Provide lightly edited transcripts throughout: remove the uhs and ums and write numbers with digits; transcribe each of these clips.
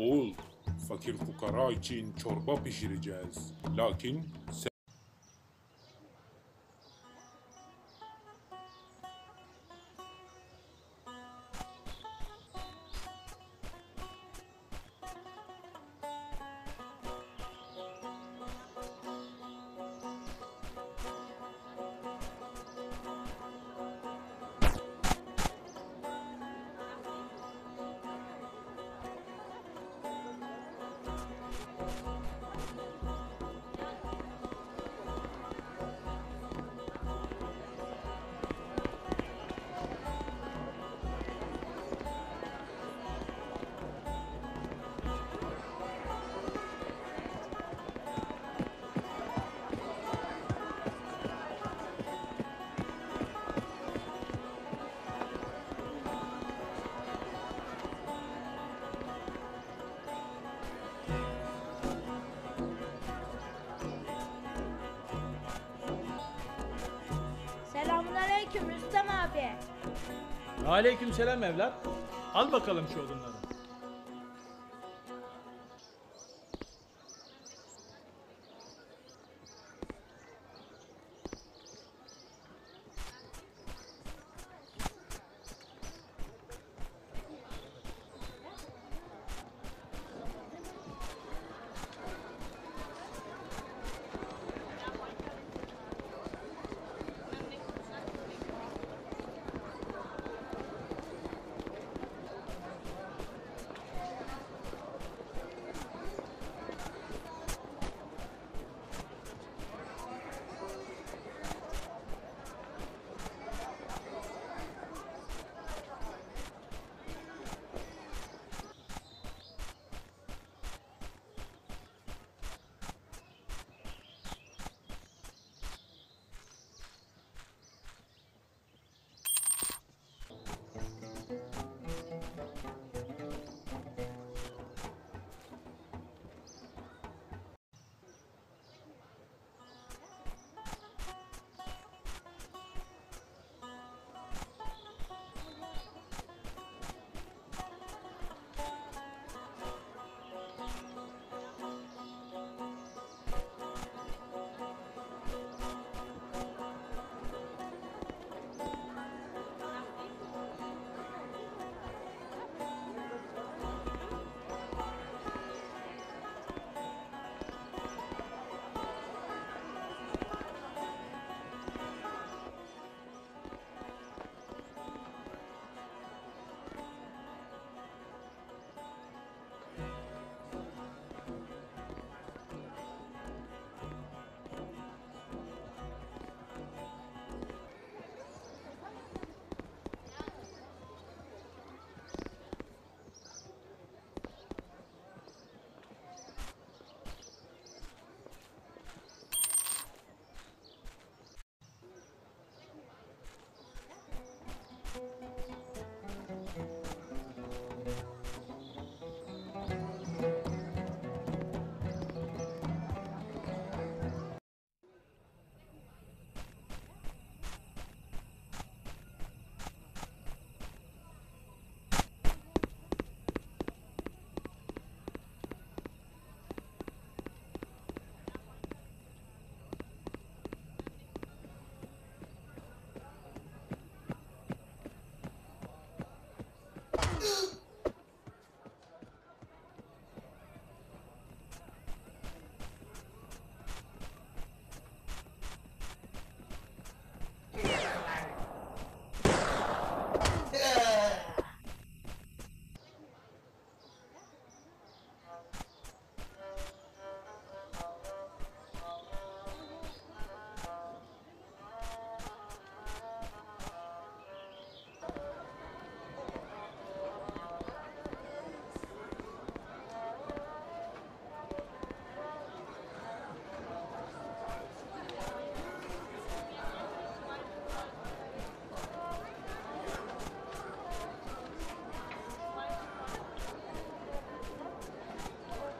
Oğul, fakir fukara için çorba pişireceğiz. Lakin sen... Selamünaleyküm Rüstem abi. Aleykümselam evlat. Al bakalım şu odunları.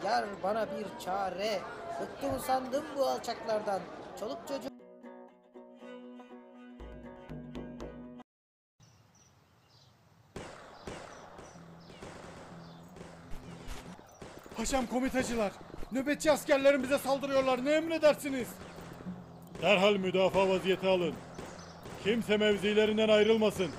Yar bana bir çare, bıktım usandım bu alçaklardan, çoluk çocuk. Muhteşem komitacılar. Nöbetçi askerlerimize saldırıyorlar. Ne emredersiniz? Derhal müdafaa vaziyeti alın. Kimse mevzilerinden ayrılmasın.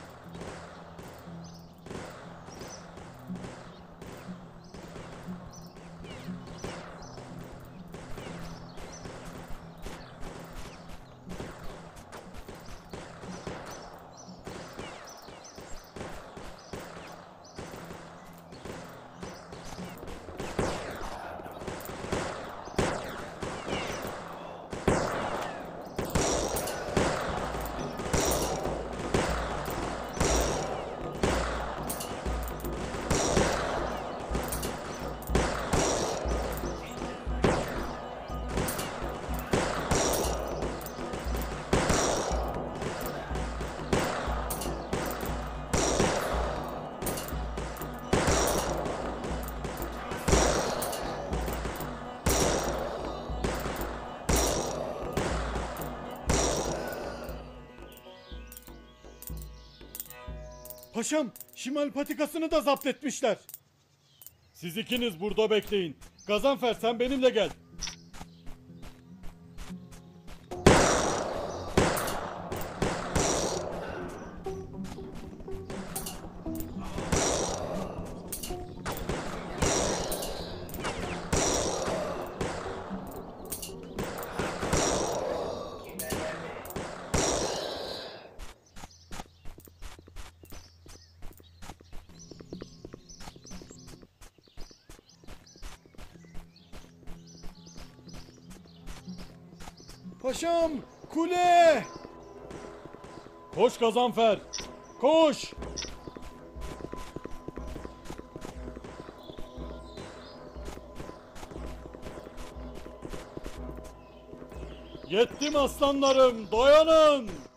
Paşam, şimal patikasını da zapt etmişler. Siz ikiniz burada bekleyin. Gazanfer, sen benimle gel. Paşam, kule! Koş Gazanfer, koş! Yettim aslanlarım, doyanın!